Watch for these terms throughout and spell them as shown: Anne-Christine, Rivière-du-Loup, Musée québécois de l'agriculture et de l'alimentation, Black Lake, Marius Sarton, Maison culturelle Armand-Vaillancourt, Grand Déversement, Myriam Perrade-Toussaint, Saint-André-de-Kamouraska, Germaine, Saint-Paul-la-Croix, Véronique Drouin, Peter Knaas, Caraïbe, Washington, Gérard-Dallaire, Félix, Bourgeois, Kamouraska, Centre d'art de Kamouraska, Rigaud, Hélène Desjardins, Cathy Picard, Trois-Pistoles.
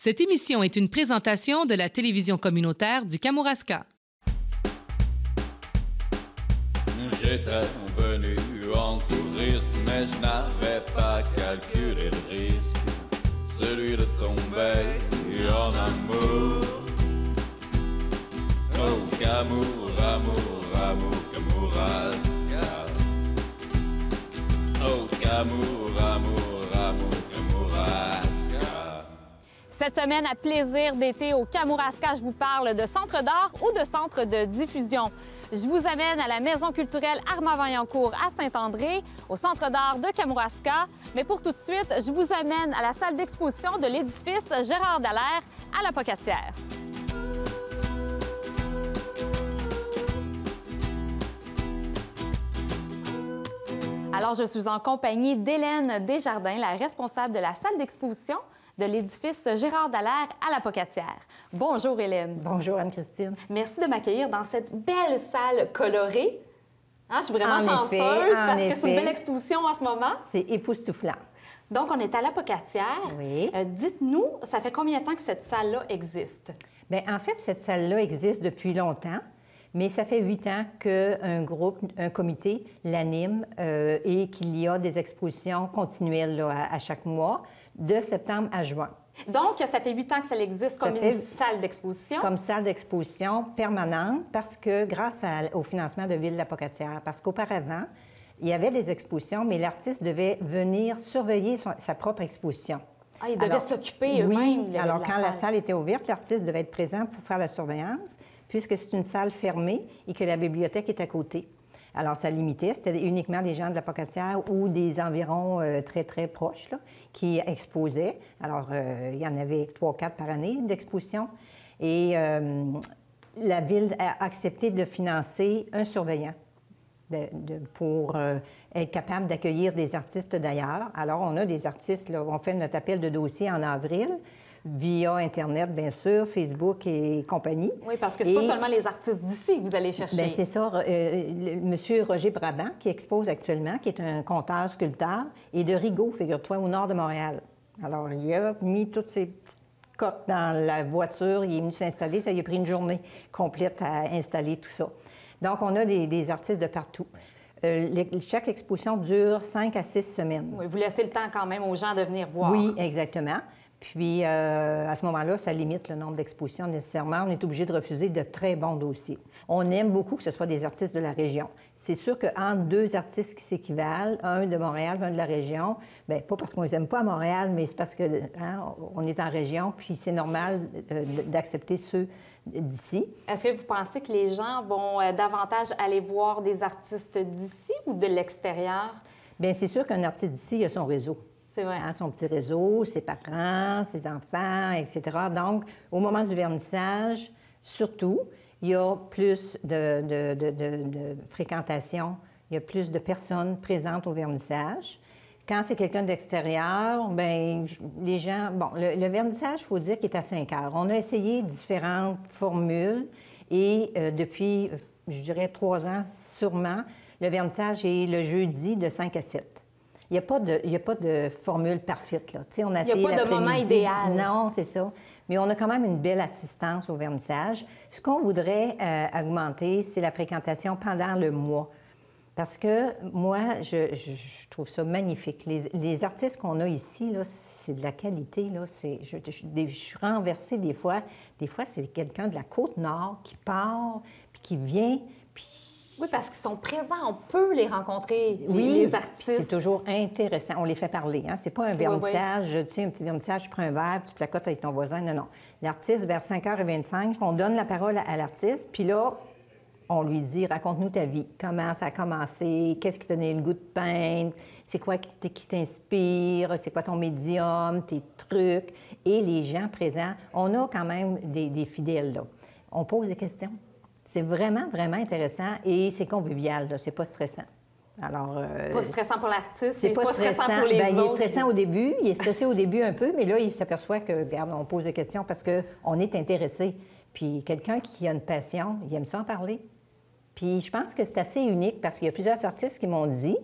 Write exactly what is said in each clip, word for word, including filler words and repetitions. Cette émission est une présentation de la télévision communautaire du Kamouraska. J'étais venu en touriste, mais je n'avais pas calculé le risque, celui de tomber en amour. Oh, Kamour, amour, amour, Kamouraska. Oh, Kamour, amour, amour, Kamouraska. Cette semaine, à Plaisirs d'été au Kamouraska, je vous parle de centre d'art ou de centre de diffusion. Je vous amène à la Maison culturelle Armand-Vaillancourt à Saint-André, au Centre d'art de Kamouraska. Mais pour tout de suite, je vous amène à la salle d'exposition de l'édifice Gérard-Dallaire à La Pocatière. Alors, je suis en compagnie d'Hélène Desjardins, la responsable de la salle d'exposition de l'édifice Gérard-Dallaire à La Pocatière. Bonjour, Hélène. Bonjour, Anne-Christine. Merci de m'accueillir dans cette belle salle colorée. Hein, je suis vraiment en chanceuse effet, parce effet. que c'est une belle exposition en ce moment. C'est époustouflant. Donc, on est à La Pocatière. Oui. Euh, dites-nous, ça fait combien de temps que cette salle-là existe? Bien, en fait, cette salle-là existe depuis longtemps, mais ça fait huit ans qu'un groupe, un comité l'anime euh, et qu'il y a des expositions continuelles là, à, à chaque mois, de septembre à juin. Donc, ça fait huit ans que ça existe comme ça une salle d'exposition. Comme salle d'exposition permanente, parce que grâce à, au financement de Ville de La Pocatière, parce qu'auparavant, il y avait des expositions, mais l'artiste devait venir surveiller son, sa propre exposition. Ah, ils devaient s'occuper eux-mêmes. Oui, de, alors de la quand salle. la salle était ouverte, l'artiste devait être présent pour faire la surveillance, puisque c'est une salle fermée et que la bibliothèque est à côté. Alors, ça limitait. C'était uniquement des gens de La Pocatière ou des environs euh, très, très proches là, qui exposaient. Alors, euh, il y en avait trois, quatre par année d'exposition. Et euh, la Ville a accepté de financer un surveillant de, de, pour euh, être capable d'accueillir des artistes d'ailleurs. Alors, on a des artistes, là, on fait notre appel de dossier en avril, via Internet, bien sûr, Facebook et compagnie. Oui, parce que c'est et... pas seulement les artistes d'ici que vous allez chercher. Bien, c'est ça. Euh, Monsieur Roger Brabant, qui expose actuellement, qui est un conteur, sculpteur, et de Rigaud, figure-toi, au nord de Montréal. Alors, il a mis toutes ses petites coques dans la voiture, il est venu s'installer, ça lui a pris une journée complète à installer tout ça. Donc, on a des, des artistes de partout. Euh, les, chaque exposition dure cinq à six semaines. Oui, vous laissez le temps quand même aux gens de venir voir. Oui, exactement. Puis, euh, à ce moment-là, ça limite le nombre d'expositions nécessairement. On est obligé de refuser de très bons dossiers. On aime beaucoup que ce soit des artistes de la région. C'est sûr qu'entre deux artistes qui s'équivalent, un de Montréal, un de la région, bien, pas parce qu'on les aime pas à Montréal, mais c'est parce que hein, on est en région, puis c'est normal euh, d'accepter ceux d'ici. Est-ce que vous pensez que les gens vont euh, davantage aller voir des artistes d'ici ou de l'extérieur? Bien, c'est sûr qu'un artiste d'ici, il a son réseau. C'est vrai. Hein, son petit réseau, ses parents, ses enfants, et cetera. Donc, au moment du vernissage, surtout, il y a plus de, de, de, de, de fréquentation, il y a plus de personnes présentes au vernissage. Quand c'est quelqu'un d'extérieur, bien, les gens... Bon, le, le vernissage, il faut dire qu'il est à cinq heures. On a essayé différentes formules et euh, depuis, je dirais, trois ans sûrement, le vernissage est le jeudi de cinq à sept. Il n'y a pas de, il y a pas de formule parfaite, là. On a il n'y a pas de moment idéal. Non, c'est ça. Mais on a quand même une belle assistance au vernissage. Ce qu'on voudrait euh, augmenter, c'est la fréquentation pendant le mois. Parce que moi, je, je, je trouve ça magnifique. Les, les artistes qu'on a ici, c'est de la qualité. Là. Je, je, je, je suis renversée des fois. Des fois, c'est quelqu'un de la Côte-Nord qui part, puis qui vient, puis... Oui, parce qu'ils sont présents, on peut les rencontrer, les, oui, les artistes. C'est toujours intéressant. On les fait parler, hein? C'est pas un vernissage, oui, oui. Tu sais, un petit vernissage, je prends un verre, tu placotes avec ton voisin. Non, non. L'artiste, vers cinq heures vingt-cinq, on donne la parole à l'artiste, puis là, on lui dit, raconte-nous ta vie. Comment ça a commencé? Qu'est-ce qui te donnait le goût de peindre? C'est quoi qui t'inspire? C'est quoi ton médium? Tes trucs? Et les gens présents, on a quand même des, des fidèles, là. On pose des questions. C'est vraiment, vraiment intéressant et c'est convivial, c'est pas stressant. Alors, euh, c'est pas stressant pour l'artiste, c'est pas, pas stressant, stressant pour les bien, autres. Il est stressant au début, il est stressé au début un peu, mais là, il s'aperçoit que, regarde, on pose des questions parce qu'on est intéressé. Puis quelqu'un qui a une passion, il aime ça en parler. Puis je pense que c'est assez unique parce qu'il y a plusieurs artistes qui m'ont dit,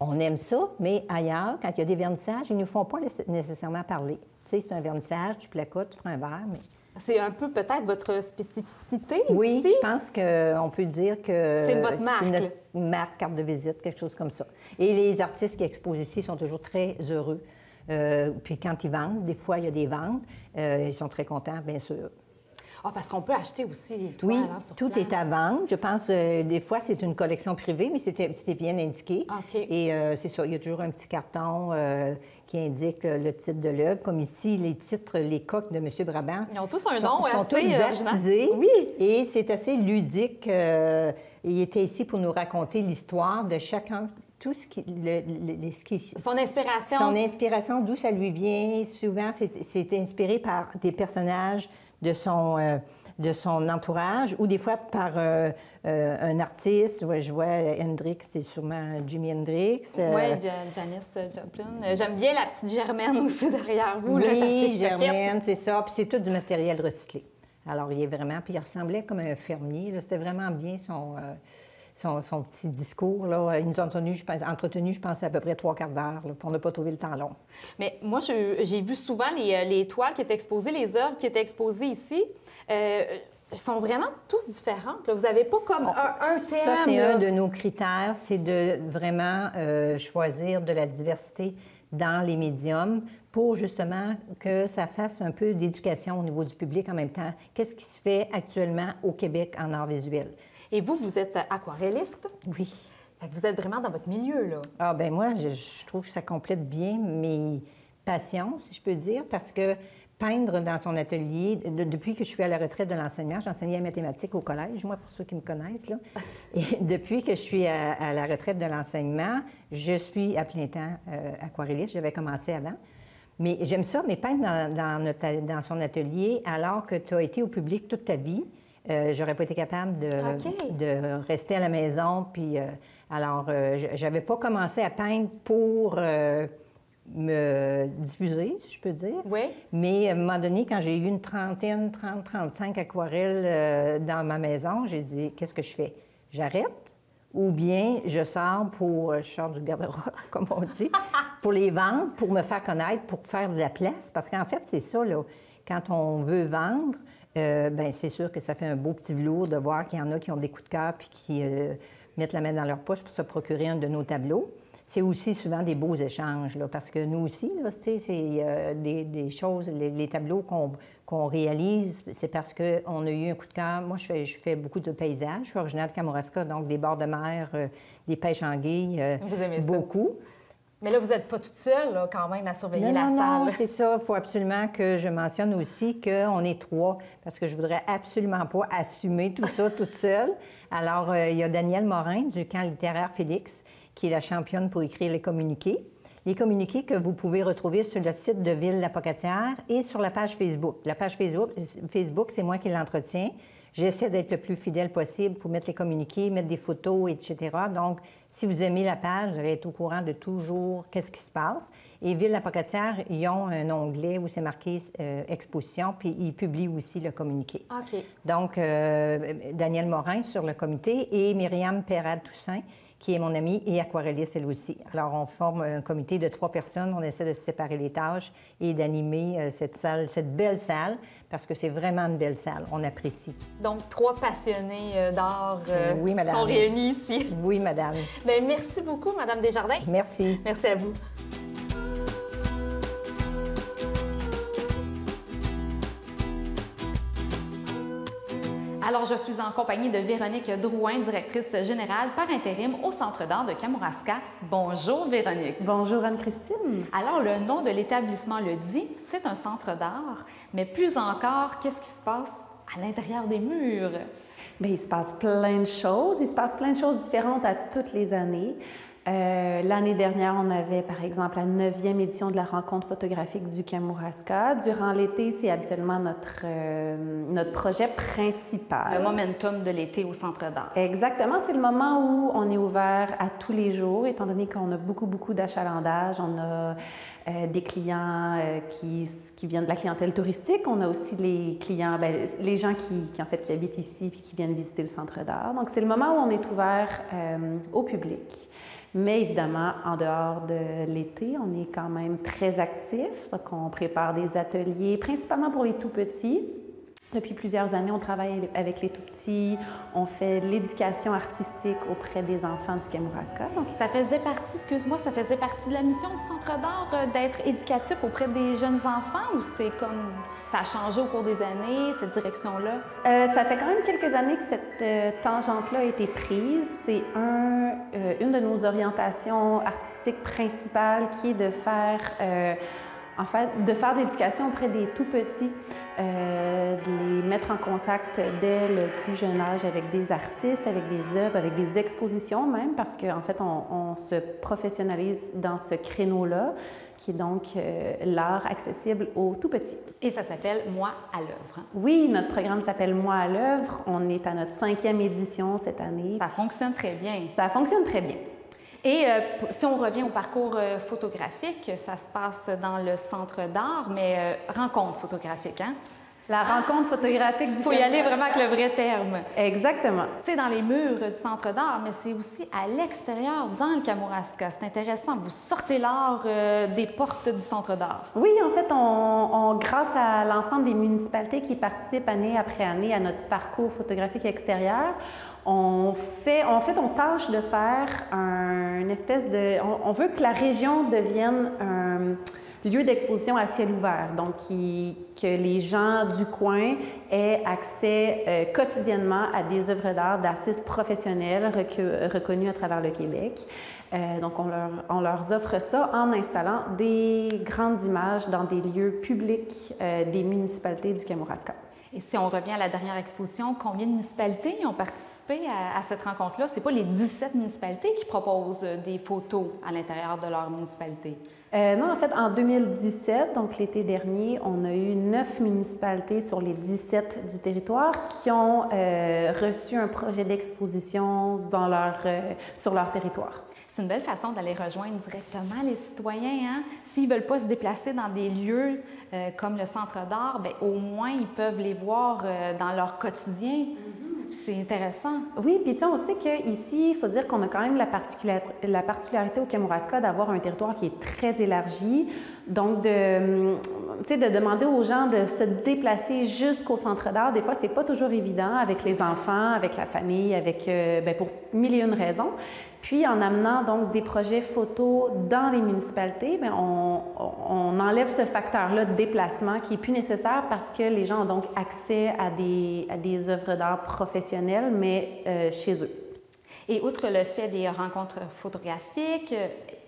on aime ça, mais ailleurs, quand il y a des vernissages, ils ne nous font pas nécessairement parler. Tu sais, c'est un vernissage, tu placotes, tu prends un verre, mais... C'est un peu peut-être votre spécificité ici? Oui, je pense qu'on peut dire que c'est votre marque. Notre marque, carte de visite, quelque chose comme ça. Et les artistes qui exposent ici sont toujours très heureux. Euh, puis quand ils vendent, des fois, il y a des ventes. Euh, ils sont très contents, bien sûr. Ah, parce qu'on peut acheter aussi les toiles, oui, hein, sur tout place. Est à vendre. Je pense, euh, des fois, c'est une collection privée, mais c'était bien indiqué. Okay. Et euh, c'est ça, il y a toujours un petit carton euh, qui indique euh, le titre de l'œuvre. Comme ici, les titres, les coques de M. Brabant. Ils ont tous un nom. Ils sont, sont tous baptisés. Euh, oui. Et c'est assez ludique. Euh, il était ici pour nous raconter l'histoire de chacun. Tout ce qui, le, le, ce qui... Son inspiration. Son inspiration, d'où ça lui vient. Souvent, c'est inspiré par des personnages de son, euh, de son entourage ou des fois par euh, euh, un artiste. Ouais, je vois Hendrix, c'est sûrement Jimi Hendrix. Euh... Oui, Janis Joplin. J'aime bien la petite Germaine aussi derrière vous. Oui, là, parce Germaine, c'est ça. Puis c'est tout du matériel recyclé. Alors, il est vraiment... Puis il ressemblait comme un fermier. C'était vraiment bien son... Euh... Son, son petit discours, là. Ils nous ont tenu, je pense, entretenu, je pense, à peu près trois quarts d'heure, pour ne pas trouver le temps long. Mais moi, j'ai vu souvent les, les toiles qui étaient exposées, les œuvres qui étaient exposées ici, euh, sont vraiment tous différentes, là. Vous n'avez pas comme un, un thème. Ça, c'est un de nos critères, c'est de vraiment euh, choisir de la diversité dans les médiums pour justement que ça fasse un peu d'éducation au niveau du public en même temps. Qu'est-ce qui se fait actuellement au Québec en art visuel? Et vous, vous êtes aquarelliste? Oui. Fait que vous êtes vraiment dans votre milieu, là. Ah bien, moi, je, je trouve que ça complète bien mes passions, si je peux dire, parce que peindre dans son atelier, de, depuis que je suis à la retraite de l'enseignement, j'enseignais les mathématiques au collège, moi, pour ceux qui me connaissent, là. Et depuis que je suis à, à la retraite de l'enseignement, je suis à plein temps euh, aquarelliste. J'avais commencé avant. Mais j'aime ça, mais peindre dans, dans, notre, dans son atelier, alors que tu as été au public toute ta vie, Euh, j'aurais pas été capable de, okay. de rester à la maison. Puis, euh, alors, euh, j'avais pas commencé à peindre pour euh, me diffuser, si je peux dire. Oui. Mais à un moment donné, quand j'ai eu une trentaine, trente, trente-cinq aquarelles euh, dans ma maison, j'ai dit, qu'est-ce que je fais? J'arrête? Ou bien je sors pour... Je sors du garde-robe, comme on dit, pour les vendre, pour me faire connaître, pour faire de la place. Parce qu'en fait, c'est ça, là. Quand on veut vendre... Euh, bien, c'est sûr que ça fait un beau petit velours de voir qu'il y en a qui ont des coups de cœur puis qui euh, mettent la main dans leur poche pour se procurer un de nos tableaux. C'est aussi souvent des beaux échanges, là, parce que nous aussi, c'est euh, des, des choses, les, les tableaux qu'on qu'on réalise, c'est parce qu'on a eu un coup de cœur. Moi, je fais, je fais beaucoup de paysages. Je suis originaire de Kamouraska, donc des bords de mer, euh, des pêches anguilles, euh, vous aimez ça? Beaucoup. Mais là, vous n'êtes pas toute seule, là, quand même, à surveiller non, la non, salle. Non, c'est ça. Il faut absolument que je mentionne aussi qu'on est trois, parce que je ne voudrais absolument pas assumer tout ça toute seule. Alors, euh, il y a Daniel Morin, du camp littéraire Félix, qui est la championne pour écrire les communiqués. Les communiqués que vous pouvez retrouver sur le site de Ville La Pocatière et sur la page Facebook. La page Facebook, Facebook c'est moi qui l'entretiens. J'essaie d'être le plus fidèle possible pour mettre les communiqués, mettre des photos, et cetera. Donc, si vous aimez la page, vous allez être au courant de toujours qu'est-ce qui se passe. Et Ville La Pocatière, ils ont un onglet où c'est marqué euh, exposition, puis ils publient aussi le communiqué. OK. Donc, euh, Daniel Morin sur le comité et Myriam Perrade-Toussaint, qui est mon amie et aquarelliste, elle aussi. Alors, on forme un comité de trois personnes. On essaie de se séparer les tâches et d'animer euh, cette salle, cette belle salle, parce que c'est vraiment une belle salle. On apprécie. Donc, trois passionnés euh, d'art euh, oui, sont réunis ici. Oui, madame. Bien, merci beaucoup, madame Desjardins. Merci. Merci à vous. Alors, je suis en compagnie de Véronique Drouin, directrice générale par intérim au Centre d'art de Kamouraska. Bonjour, Véronique. Bonjour, Anne-Christine. Alors, le nom de l'établissement le dit, c'est un centre d'art, mais plus encore, qu'est-ce qui se passe à l'intérieur des murs? Bien, il se passe plein de choses. Il se passe plein de choses différentes à toutes les années. Euh, L'année dernière, on avait, par exemple, la neuvième édition de la rencontre photographique du Kamouraska. Durant l'été, c'est habituellement notre, euh, notre projet principal. Le momentum de l'été au Centre d'art. Exactement. C'est le moment où on est ouvert à tous les jours, étant donné qu'on a beaucoup, beaucoup d'achalandage. On a euh, des clients euh, qui, qui viennent de la clientèle touristique. On a aussi les clients, bien, les gens qui, qui, en fait, qui habitent ici puis qui viennent visiter le Centre d'art. Donc, c'est le moment où on est ouvert euh, au public. Mais évidemment, en dehors de l'été, on est quand même très actifs. Donc, on prépare des ateliers, principalement pour les tout-petits. Depuis plusieurs années, on travaille avec les tout-petits. On fait l'éducation artistique auprès des enfants du Kamouraska. Donc, ça faisait partie, excuse-moi, ça faisait partie de la mission du Centre d'art euh, d'être éducatif auprès des jeunes enfants, ou c'est comme ça a changé au cours des années, cette direction-là? Euh, ça fait quand même quelques années que cette euh, tangente-là a été prise. C'est un, euh, une de nos orientations artistiques principales qui est de faire, euh, en fait, de faire de l'éducation auprès des tout-petits. Euh, de les mettre en contact dès le plus jeune âge avec des artistes, avec des œuvres, avec des expositions même, parce qu'en fait, on, on se professionnalise dans ce créneau-là, qui est donc euh, l'art accessible aux tout-petits. Et ça s'appelle « Moi à l'œuvre ». Oui, notre programme s'appelle « Moi à l'œuvre ». On est à notre cinquième édition cette année. Ça fonctionne très bien. Ça fonctionne très bien. Et euh, si on revient au parcours euh, photographique, ça se passe dans le Centre d'art, mais euh, rencontre photographique, hein? La rencontre photographique du Kamouraska. Il faut y aller vraiment avec le vrai terme. Exactement. C'est dans les murs du Centre d'art, mais c'est aussi à l'extérieur, dans le Kamouraska. C'est intéressant. Vous sortez l'art euh, des portes du Centre d'art. Oui, en fait, on, on, grâce à l'ensemble des municipalités qui participent année après année à notre parcours photographique extérieur, on fait, en fait, on tâche de faire un, une espèce de... On, on veut que la région devienne un lieu d'exposition à ciel ouvert, donc qui, que les gens du coin aient accès euh, quotidiennement à des œuvres d'art d'artistes professionnels recu- reconnus à travers le Québec. Euh, donc, on leur, on leur offre ça en installant des grandes images dans des lieux publics euh, des municipalités du Kamouraska. Et si on revient à la dernière exposition, combien de municipalités ont participé à, à cette rencontre-là? Ce n'est pas les dix-sept municipalités qui proposent des photos à l'intérieur de leur municipalité? Euh, non, en fait, en deux mille dix-sept, donc l'été dernier, on a eu neuf municipalités sur les dix-sept du territoire qui ont euh, reçu un projet d'exposition dans leur, euh, sur leur territoire. C'est une belle façon d'aller rejoindre directement les citoyens, hein? S'ils ne veulent pas se déplacer dans des lieux euh, comme le Centre d'art, bien, au moins, ils peuvent les voir euh, dans leur quotidien. C'est intéressant. Oui, puis tu sais, on sait qu'ici, il faut dire qu'on a quand même la, particula... la particularité au Kamouraska d'avoir un territoire qui est très élargi. Donc, de, tu sais, de demander aux gens de se déplacer jusqu'au Centre d'art, des fois, c'est pas toujours évident avec les enfants, avec la famille, avec, euh, bien, pour mille et une raisons. Puis, en amenant donc des projets photos dans les municipalités, bien, on, on enlève ce facteur-là de déplacement qui n'est plus nécessaire parce que les gens ont donc accès à des, à des œuvres d'art professionnelles, mais euh, chez eux. Et outre le fait des rencontres photographiques,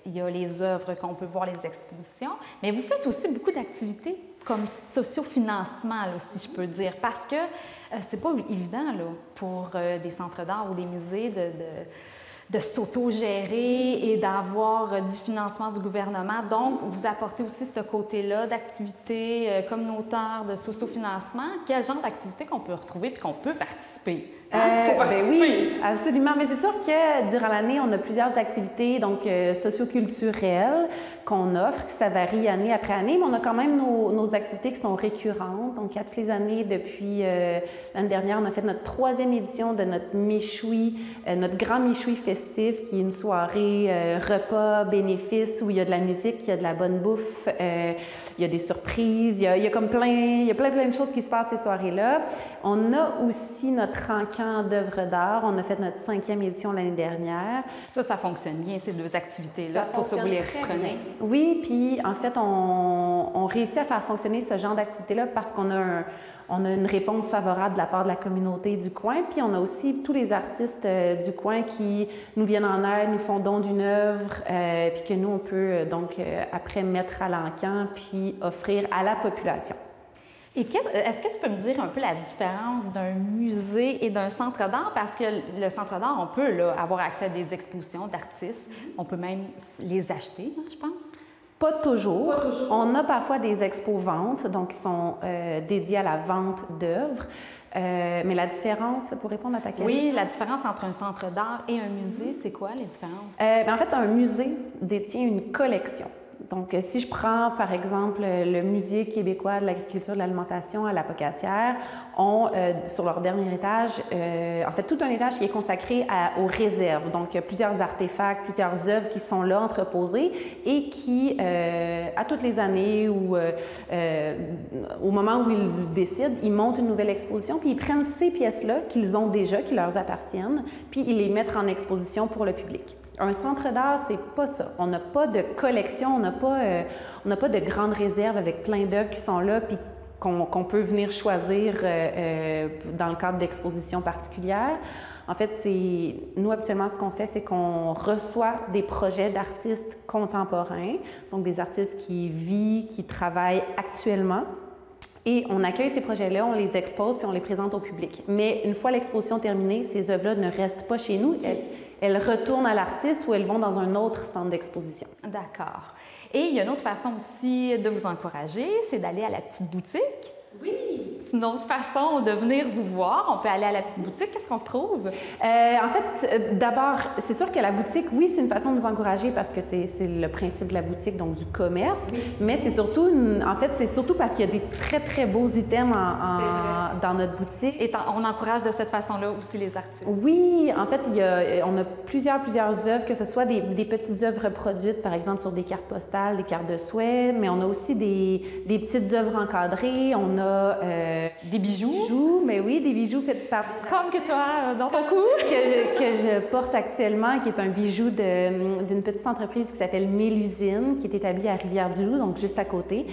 il y a les œuvres qu'on peut voir, les expositions, mais vous faites aussi beaucoup d'activités comme socio-financement, là, si je peux dire, parce que euh, c'est pas évident là, pour euh, des centres d'art ou des musées de... de... de s'auto-gérer et d'avoir du financement du gouvernement. Donc, vous apportez aussi ce côté-là d'activités communautaires, de socio-financement. Quel genre d'activités qu'on peut retrouver et qu'on peut participer? Hein? Euh, Faut participer. Ben oui, absolument. Mais c'est sûr que durant l'année, on a plusieurs activités donc euh, socio-culturelles qu'on offre, que ça varie année après année, mais on a quand même nos, nos activités qui sont récurrentes. Donc, à toutes les années, depuis euh, l'année dernière, on a fait notre troisième édition de notre méchoui, euh, notre grand méchoui festif, qui est une soirée euh, repas, bénéfices, où il y a de la musique, il y a de la bonne bouffe, euh, il y a des surprises, il y a, il y a comme plein, il y a plein, plein de choses qui se passent ces soirées-là. On a aussi notre rencontre d'œuvres d'art. On a fait notre cinquième édition l'année dernière. Ça, ça fonctionne bien, ces deux activités-là. C'est pour ça que vous les reprenez. Oui, puis en fait, on, on réussit à faire fonctionner ce genre d'activité-là parce qu'on a un... On a une réponse favorable de la part de la communauté du coin, puis on a aussi tous les artistes euh, du coin qui nous viennent en aide, nous font don d'une œuvre, euh, puis que nous, on peut euh, donc euh, après mettre à l'encan puis offrir à la population. Et est-ce que tu peux me dire un peu la différence d'un musée et d'un centre d'art? Parce que le centre d'art, on peut là, avoir accès à des expositions d'artistes, on peut même les acheter, hein, je pense. Pas toujours. Pas toujours. On a parfois des expos-ventes, donc qui sont euh, dédiées à la vente d'œuvres. Euh, mais la différence, pour répondre à ta question... Oui, la différence entre un centre d'art et un musée, c'est quoi les différences? Euh, en fait, un musée détient une collection. Donc, si je prends, par exemple, le Musée québécois de l'agriculture et de l'alimentation à La Pocatière, ont, euh, sur leur dernier étage, euh, en fait, tout un étage qui est consacré à, aux réserves. Donc, il y a plusieurs artefacts, plusieurs œuvres qui sont là entreposées et qui, euh, à toutes les années ou euh, au moment où ils décident, ils montent une nouvelle exposition, puis ils prennent ces pièces-là qu'ils ont déjà, qui leur appartiennent, puis ils les mettent en exposition pour le public. Un centre d'art, c'est pas ça. On n'a pas de collection, on n'a pas, euh, on n'a pas de grande réserve avec plein d'œuvres qui sont là puis qu'on qu'on peut venir choisir euh, dans le cadre d'expositions particulières. En fait, c'est nous, habituellement, ce qu'on fait, c'est qu'on reçoit des projets d'artistes contemporains, donc des artistes qui vivent, qui travaillent actuellement. Et on accueille ces projets-là, on les expose puis on les présente au public. Mais une fois l'exposition terminée, ces œuvres-là ne restent pas chez nous. Elles, elles retournent à l'artiste ou elles vont dans un autre centre d'exposition. D'accord. Et il y a une autre façon aussi de vous encourager, c'est d'aller à la petite boutique. Oui! C'est une autre façon de venir vous voir. On peut aller à la petite boutique. Qu'est-ce qu'on retrouve? Euh, en fait, euh, d'abord, c'est sûr que la boutique, oui, c'est une façon de nous encourager parce que c'est le principe de la boutique, donc du commerce. Oui. Mais c'est surtout, une... en fait, c'est surtout parce qu'il y a des très, très beaux items en, en... dans notre boutique. Et on encourage de cette façon-là aussi les artistes. Oui, en fait, il y a... on a plusieurs, plusieurs œuvres, que ce soit des... des petites œuvres reproduites, par exemple, sur des cartes postales, des cartes de souhait, mais on a aussi des, des petites œuvres encadrées. On a euh... Des bijoux. Des bijoux, mais oui, des bijoux faits par... Comme que tu as dans ton cou. Que je, que je porte actuellement, qui est un bijou d'une petite entreprise qui s'appelle Mélusine, qui est établie à Rivière-du-Loup, donc juste à côté.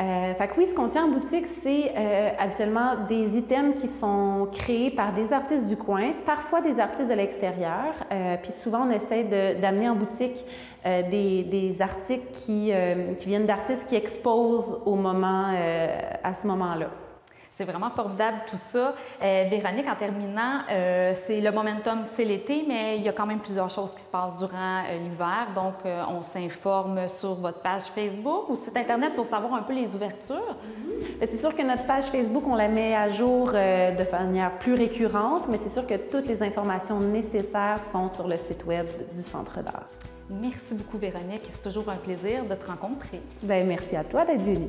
Euh, fait que oui, ce qu'on tient en boutique, c'est euh, habituellement des items qui sont créés par des artistes du coin, parfois des artistes de l'extérieur. Euh, puis souvent, on essaie d'amener en boutique euh, des, des articles qui, euh, qui viennent d'artistes qui exposent au moment, euh, à ce moment-là. C'est vraiment formidable tout ça. Euh, Véronique, en terminant, euh, c'est le momentum, c'est l'été, mais il y a quand même plusieurs choses qui se passent durant euh, l'hiver. Donc, euh, on s'informe sur votre page Facebook ou site Internet pour savoir un peu les ouvertures. Mm-hmm. C'est sûr que notre page Facebook, on la met à jour euh, de manière plus récurrente, mais c'est sûr que toutes les informations nécessaires sont sur le site Web du Centre d'art. Merci beaucoup, Véronique. C'est toujours un plaisir de te rencontrer. Bien, merci à toi d'être venue.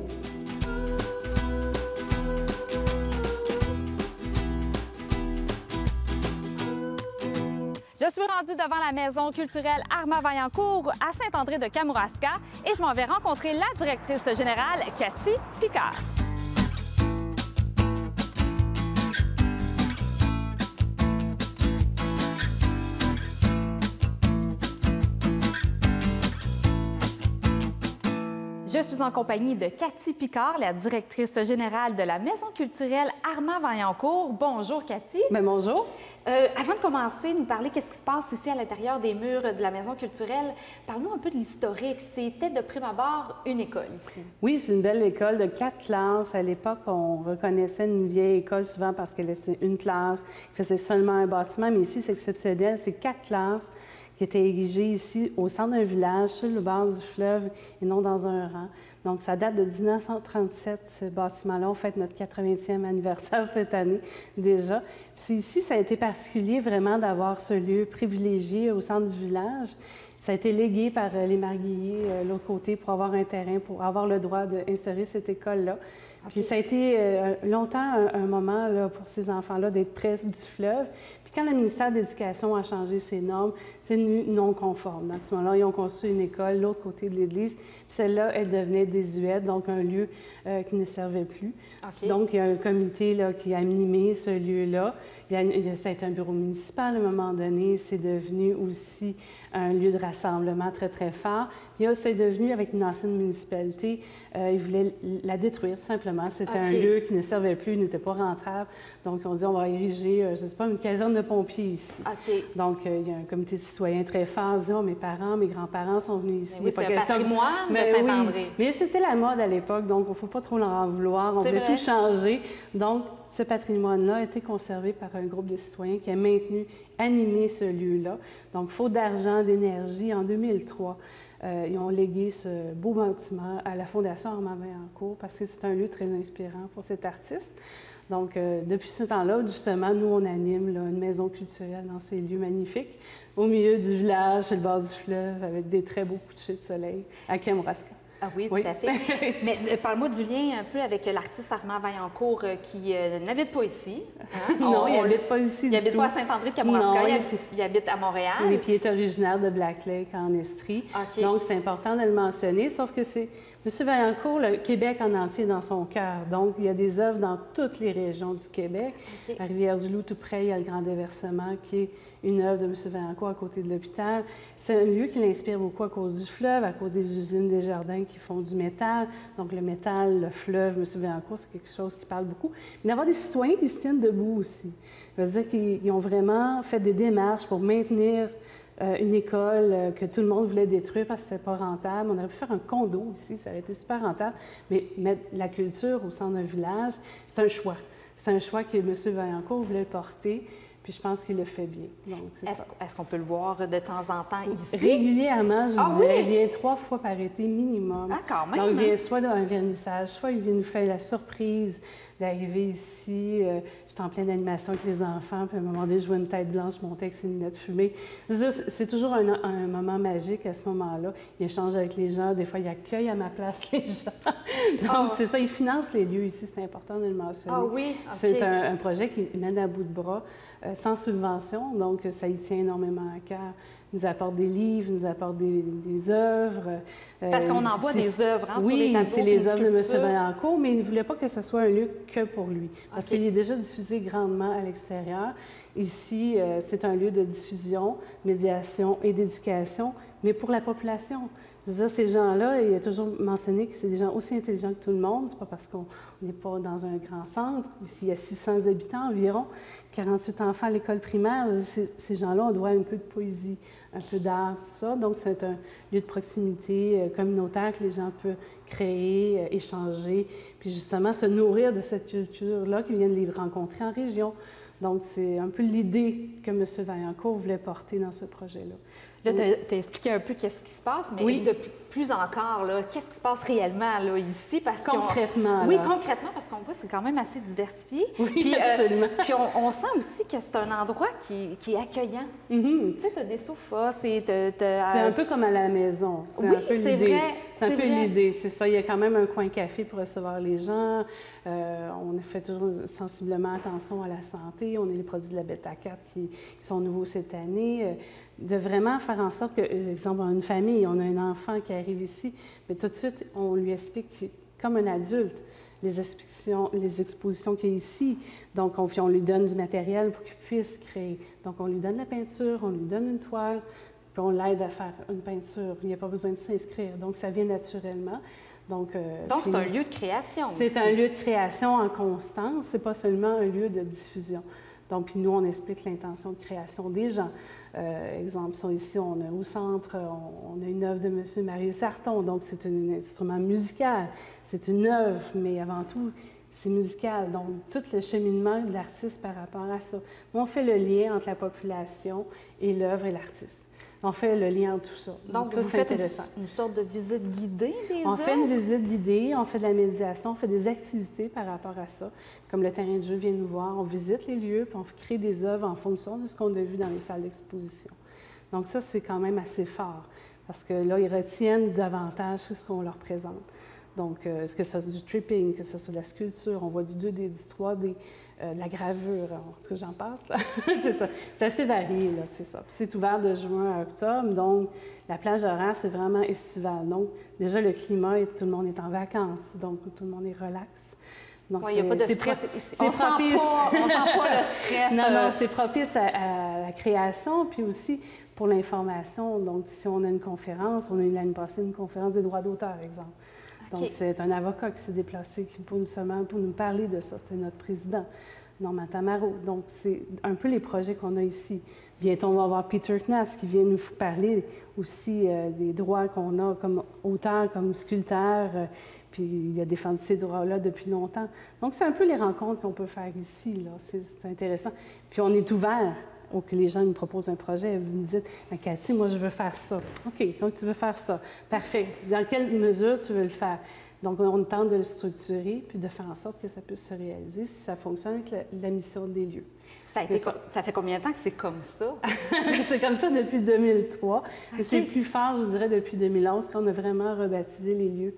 Je suis rendue devant la Maison culturelle Armand-Vaillancourt à Saint-André-de-Kamouraska et je m'en vais rencontrer la directrice générale, Cathy Picard. Je suis en compagnie de Cathy Picard, la directrice générale de la Maison culturelle Armand-Vaillancourt. Bonjour, Cathy. Bien, bonjour. Euh, avant de commencer, nous parler qu'est-ce qui se passe ici à l'intérieur des murs de la Maison culturelle. Parle-nous un peu de l'historique. C'était de prime abord une école ici. Oui, c'est une belle école de quatre classes. À l'époque, on reconnaissait une vieille école souvent parce qu'elle laissait une classe, qui faisait seulement un bâtiment. Mais ici, c'est exceptionnel. C'est quatre classes qui était érigée ici au centre d'un village, sur le bord du fleuve et non dans un rang. Donc, ça date de mille neuf cent trente-sept, ce bâtiment-là. On fête notre quatre-vingtième anniversaire cette année déjà. Puis ici, ça a été particulier vraiment d'avoir ce lieu privilégié au centre du village. Ça a été légué par les Marguilliers, euh, l'autre côté, pour avoir un terrain, pour avoir le droit d'instaurer cette école-là. Okay. Puis ça a été euh, longtemps un, un moment là, pour ces enfants-là d'être près du fleuve. Puis quand le ministère de l'Éducation a changé ses normes, c'est non conforme. À ce moment-là, ils ont construit une école, l'autre côté de l'église. Puis celle-là, elle devenait désuète, donc un lieu euh, qui ne servait plus. Okay. Donc, il y a un comité là, qui a animé ce lieu-là. Ça a été un bureau municipal à un moment donné. C'est devenu aussi un lieu de rassemblement très, très fort. Puis là, c'est devenu, avec une ancienne municipalité, euh, ils voulaient la détruire, tout simplement. C'était okay. un lieu qui ne servait plus, n'était pas rentable. Donc, on dit, on va ériger, euh, je ne sais pas, une caserne de pompiers ici. Okay. Donc, euh, il y a un comité citoyen très fort. Ils disent, oh, mes parents, mes grands-parents sont venus ici. Oui, c'est un patrimoine mais, de Saint-André. Oui. Mais c'était la mode à l'époque, donc il ne faut pas trop leur en vouloir. On voulait vrai. tout changer. Donc, ce patrimoine-là a été conservé par un groupe de citoyens qui a maintenu, animé ce lieu-là. Donc, faute d'argent, d'énergie, en deux mille trois, Euh, ils ont légué ce beau bâtiment à la Fondation Armand Vaillancourt parce que c'est un lieu très inspirant pour cet artiste. Donc, euh, depuis ce temps-là, justement, nous, on anime là, une maison culturelle dans ces lieux magnifiques, au milieu du village, sur le bord du fleuve, avec des très beaux couchers de soleil à Kamouraska. Ah oui, tout oui. à fait. Mais euh, parle-moi du lien un peu avec l'artiste Armand Vaillancourt euh, qui euh, n'habite pas ici. Hein? Non, on, il n'habite pas ici. Il n'habite pas à Saint-André-de-Kamouraska, il, il, il habite à Montréal. Oui, et puis il est originaire de Black Lake, en Estrie. Okay. Donc, c'est important de le mentionner, sauf que c'est... Monsieur Vaillancourt, le Québec en entier est dans son cœur. Donc, il y a des œuvres dans toutes les régions du Québec. Okay. À Rivière-du-Loup, tout près, il y a le Grand Déversement, qui est une œuvre de M. Vaillancourt à côté de l'hôpital. C'est un lieu qui l'inspire beaucoup à cause du fleuve, à cause des usines des jardins qui font du métal. Donc, le métal, le fleuve, M. Vaillancourt, c'est quelque chose qui parle beaucoup. Mais d'avoir des citoyens qui se tiennent debout aussi. Ça veut dire qu'ils ont vraiment fait des démarches pour maintenir... Euh, une école euh, que tout le monde voulait détruire parce que c'était pas rentable. On aurait pu faire un condo ici, ça aurait été super rentable, mais mettre la culture au centre d'un village, c'est un choix. C'est un choix que M. Vaillancourt voulait porter, puis je pense qu'il le fait bien. Donc, c'est ça. Est-ce qu'on peut le voir de temps en temps ici? Régulièrement, je vous ah, disais, il oui? vient trois fois par été minimum. Ah, quand même! Donc, il vient soit dans un vernissage, soit il vient nous faire la surprise d'arriver ici. Euh, J'étais en pleine animation avec les enfants, puis à un moment donné, je vois une tête blanche monter avec ses lunettes fumées. C'est toujours un, un moment magique à ce moment-là. Il échange avec les gens, des fois, il accueille à ma place les gens. Donc, oh. c'est ça, il finance les lieux ici, c'est important de le mentionner. Ah oh, oui, okay. C'est un, un projet qu'il mène à bout de bras, euh, sans subvention, donc ça y tient énormément à cœur. Il nous apporte des livres, il nous apporte des, des œuvres. Euh, Parce qu'on envoie des œuvres, hein, oui, sur les tableaux. Oui, c'est les œuvres de M. Vaillancourt, mais il ne voulait pas que ce soit un lieu que pour lui. Parce okay. qu'il est déjà diffusé grandement à l'extérieur. Ici, euh, c'est un lieu de diffusion, médiation et d'éducation, mais pour la population. Je veux dire, ces gens-là, il a toujours mentionné que c'est des gens aussi intelligents que tout le monde. C'est pas parce qu'on n'est pas dans un grand centre. Ici, il y a six cents habitants environ, quarante-huit enfants à l'école primaire. Ces gens-là, on doit un peu de poésie, un peu d'art, tout ça. Donc, c'est un lieu de proximité communautaire que les gens peuvent créer, échanger, puis justement se nourrir de cette culture-là qui vient de les rencontrer en région. Donc, c'est un peu l'idée que M. Vaillancourt voulait porter dans ce projet-là. Là, tu as expliqué un peu qu'est-ce qui se passe, mais oui. de plus encore, qu'est-ce qui se passe réellement là, ici? Parce concrètement. Oui, concrètement, parce qu'on voit que c'est quand même assez diversifié. Oui, puis, absolument. Euh, puis on, on sent aussi que c'est un endroit qui, qui est accueillant. Mm-hmm. Tu sais, tu as des sofas, c'est... C'est un peu comme à la maison. Oui, c'est vrai. C'est un peu l'idée, c'est ça. Il y a quand même un coin café pour recevoir les gens. Euh, on fait toujours sensiblement attention à la santé. On a les produits de la bêta quatre qui, qui sont nouveaux cette année. Euh, de vraiment faire en sorte que, par exemple, une famille, on a un enfant qui arrive ici, mais tout de suite, on lui explique comme un adulte les expositions, les expositions qu'il y a ici. Donc, on, puis on lui donne du matériel pour qu'il puisse créer. Donc, on lui donne la peinture, on lui donne une toile, puis on l'aide à faire une peinture. Il n'y a pas besoin de s'inscrire. Donc, ça vient naturellement. Donc, euh, Donc c'est un lieu de création. C'est un lieu de création en constance. C'est pas seulement un lieu de diffusion. Donc, puis nous, on explique l'intention de création des gens. Euh, exemple, ici, on a au centre, on, on a une œuvre de M. Marius Sarton. Donc, c'est un instrument musical. C'est une œuvre, mais avant tout, c'est musical. Donc, tout le cheminement de l'artiste par rapport à ça. Nous, on fait le lien entre la population et l'œuvre et l'artiste. On fait le lien entre tout ça. Donc, Donc ça, c'est intéressant. Une, une sorte de visite guidée des œuvres? On fait une visite guidée, on fait de la médiation, on fait des activités par rapport à ça. Comme le terrain de jeu vient nous voir, on visite les lieux, puis on crée des œuvres en fonction de ce qu'on a vu dans les salles d'exposition. Donc ça, c'est quand même assez fort, parce que là, ils retiennent davantage ce qu'on leur présente. Donc, euh, que ce soit du tripping, que ce soit de la sculpture, on voit du deux D, du trois D, euh, de la gravure, en tout cas, j'en passe, là. C'est ça. C'est assez varié, là, c'est ça. Puis c'est ouvert de juin à octobre, donc la plage horaire, c'est vraiment estival. Donc, déjà, le climat, tout le monde est en vacances, donc tout le monde est relax. Donc, ouais, il n'y a pas de stress. On ne sent pas le stress. Non, non, c'est propice à, à la création, puis aussi pour l'information. Donc, si on a une conférence, on a eu l'année passée une conférence des droits d'auteur, exemple. Donc, okay. c'est un avocat qui s'est déplacé pour nous, pour nous parler de ça. C'était notre président, Norman Tamaro. Donc, c'est un peu les projets qu'on a ici. Bientôt, on va avoir Peter Knaas qui vient nous parler aussi euh, des droits qu'on a comme auteur, comme sculpteur. Euh, puis, il a défendu ces droits-là depuis longtemps. Donc, c'est un peu les rencontres qu'on peut faire ici. C'est intéressant. Puis, on est ouvert ou que les gens me proposent un projet, vous me dites « Cathy, moi, je veux faire ça. » OK, donc tu veux faire ça. Parfait. Dans quelle mesure tu veux le faire? Donc, on tente de le structurer puis de faire en sorte que ça puisse se réaliser si ça fonctionne avec la, la mission des lieux. Ça, a été ça... ça fait combien de temps que c'est comme ça? C'est comme ça depuis deux mille trois. Okay. C'est plus fort, je dirais, depuis deux mille onze, quand on a vraiment rebaptisé les lieux.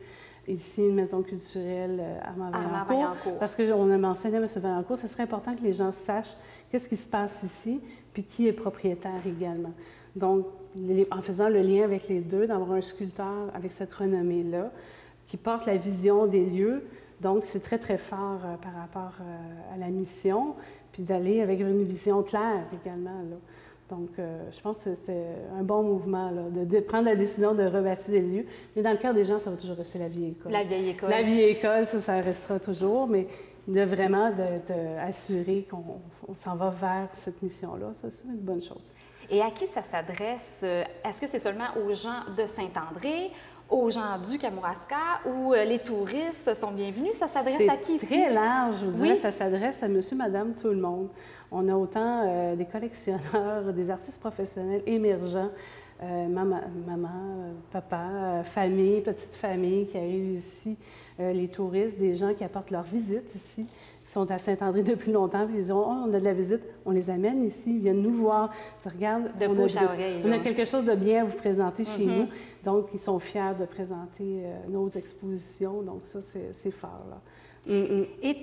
Ici, une maison culturelle Armand-Vaillancourt. Parce qu'on a mentionné à M. Vaillancourt, ce serait important que les gens sachent qu'est-ce qui se passe ici, puis qui est propriétaire également. Donc, les, en faisant le lien avec les deux, d'avoir un sculpteur avec cette renommée-là, qui porte la vision des lieux. Donc, c'est très, très fort euh, par rapport euh, à la mission, puis d'aller avec une vision claire également, là. Donc, euh, je pense que c'était un bon mouvement, là, de, de prendre la décision de rebâtir les lieux. Mais dans le cœur des gens, ça va toujours rester la vieille école. La vieille école. La vieille école, ça, ça restera toujours, mais de vraiment de, de assurer qu'on s'en va vers cette mission-là, ça, c'est une bonne chose. Et à qui ça s'adresse? Est-ce que c'est seulement aux gens de Saint-André, aux gens du Kamouraska, où les touristes sont bienvenus? Ça s'adresse à qui? C'est très large, je vous dirais. Ça s'adresse à monsieur, madame, tout le monde. On a autant euh, des collectionneurs, des artistes professionnels émergents, euh, maman, maman euh, papa, euh, famille, petite famille qui arrivent ici, euh, les touristes, des gens qui apportent leur visite ici, ils sont à Saint-André depuis longtemps, puis ils ont oh, on a de la visite, on les amène ici, ils viennent nous voir, ils regardent, de on, bouche a, à oreille, on a quelque chose de bien à vous présenter mm-hmm. chez nous, donc ils sont fiers de présenter euh, nos expositions, donc ça c'est fort, là. Mm-hmm. Et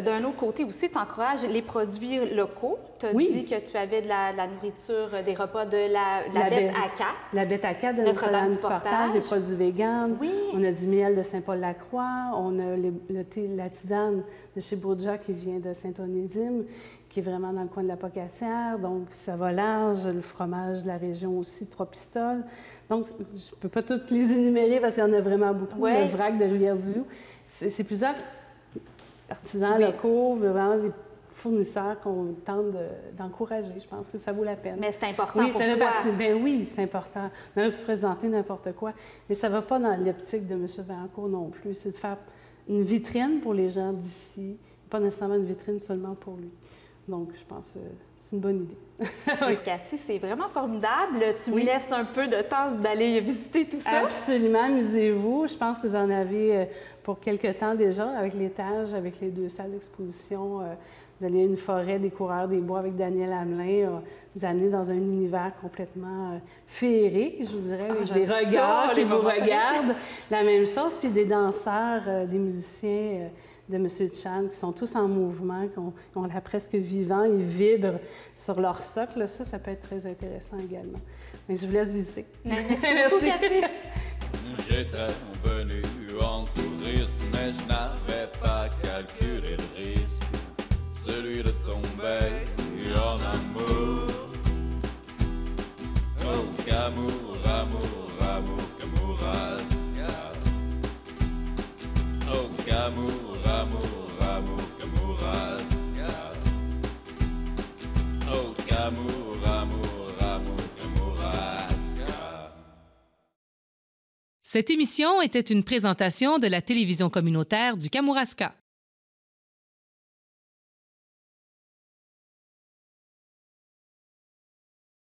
d'un autre côté aussi, tu encourages les produits locaux. Tu as oui. dit que tu avais de la, de la nourriture, des repas de la, de la, la bête à quatre. La bête à quatre de Notre-Dame du Portage, des produits véganes. Oui. On a du miel de Saint-Paul-la-Croix. On a le, le thé, la tisane de chez Bourgeois qui vient de Saint-Onésime, qui est vraiment dans le coin de La Pocatière. Donc, ça va large. Le fromage de la région aussi, trois pistoles. Donc, je ne peux pas toutes les énumérer parce qu'il y en a vraiment beaucoup. Oui. Le vrac de Rivière-du-Loup. C'est plusieurs artisans oui. locaux, vraiment des fournisseurs qu'on tente d'encourager. De, je pense que ça vaut la peine. Mais c'est important oui, pour ça toi. Bien, oui, c'est important. On aurait pu présenter n'importe quoi, mais ça ne va pas dans l'optique de M. Vaillancourt non plus. C'est de faire une vitrine pour les gens d'ici, pas nécessairement une vitrine seulement pour lui. Donc, je pense que c'est une bonne idée. Oui. Cathy, c'est vraiment formidable. Tu oui. me laisses un peu de temps d'aller visiter tout ça. Absolument, amusez-vous. Je pense que vous en avez pour quelques temps déjà, avec l'étage, avec les deux salles d'exposition. Vous allez à une forêt des coureurs des bois avec Daniel Hamelin. Vous amenez dans un univers complètement féerique, je vous dirais, avec ah, des regards ça, qui vous regardent. La même chose, puis des danseurs, des musiciens de M. Chan, qui sont tous en mouvement, qui ont, qui ont l'air presque vivants, ils vibrent sur leur socle. Ça, ça peut être très intéressant également. Mais je vous laisse visiter. Merci. Merci. J'étais venu en touriste, mais je n'avais pas calculé le risque, celui de tomber en amour. Oh, Kamour, amour, amour, Kamouraska. Oh, Kamour, amour, amour, Kamouraska. Oh, Kamour, amour, amour, Kamouraska. Cette émission était une présentation de la télévision communautaire du Kamouraska.